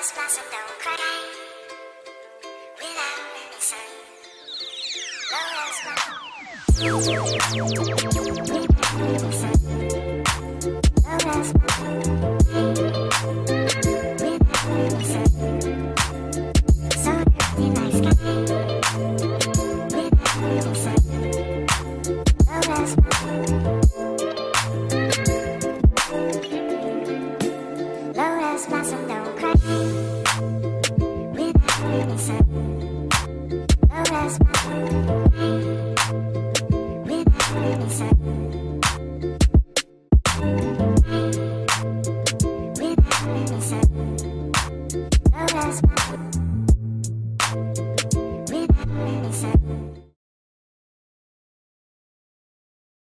flowers blossom, don't cry without any sign. Flowers blossom, don't cry without any sign.